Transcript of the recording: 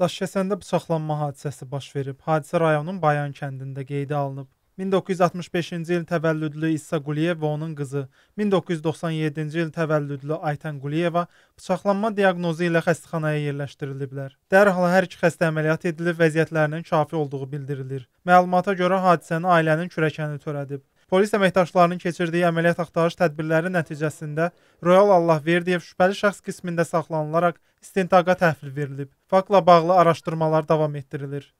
Daşkəsəndə bıçaqlanma hadisəsi baş verib. Hadisə rayonun Bayan kəndində qeydə alınıb. 1965-ci il təvəllüdlü İssa Quliyev və onun qızı, 1997-ci il təvəllüdlü Aytən Quliyeva bıçaqlanma diaqnozu ilə xəstəxanaya yerləşdiriliblər. Dərhal hər iki xəstə əməliyyat edilib, vəziyyətlərinin kafi olduğu bildirilir. Məlumata görə hadisəni ailənin kürəkəni törədib. Polis əməkdaşlarının keçirdiyi əməliyyat axtarış tədbirləri nəticəsində Royal Allah Verdiyev şübhəli şəxs qismində saxlanılaraq istintaqa təhvil verilib. Faktla bağlı araşdırmalar davam etdirilir.